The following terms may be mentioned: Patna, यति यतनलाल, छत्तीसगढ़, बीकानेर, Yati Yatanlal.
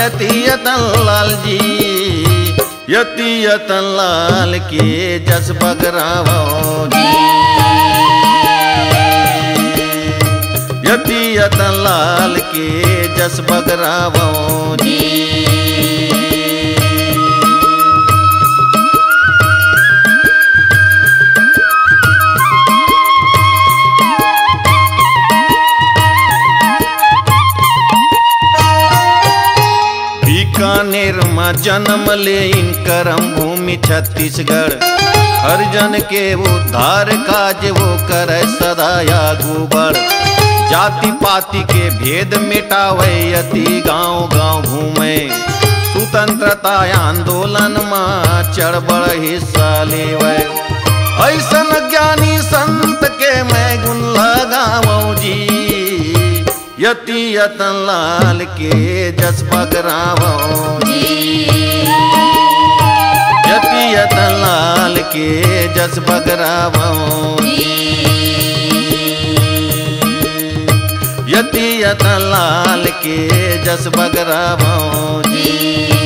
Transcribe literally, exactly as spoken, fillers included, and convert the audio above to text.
यति यतनलाल जी, यति यतनलाल के जस बगरावो जी। यति यतनलाल के जस बगरावो जी। बीकानेर माँ जन्म ले इन करम भूमि छत्तीसगढ़, हर जन के उद्धार काज वो करे सदा आगू बढ़। जाति पाति के भेद मिटावे यति गांव गांव घूमे, स्वतंत्रता आंदोलन माँ चढ़ बड़ हिस्सा लेवे। ऐसन ज्ञानी संत के मैं गुण लगाऊं जी, यति यतनलाल के जस बगरावो जी। यति यतनलाल के जस बगरावो जी। यति यतनलाल के जस बगरावो जी।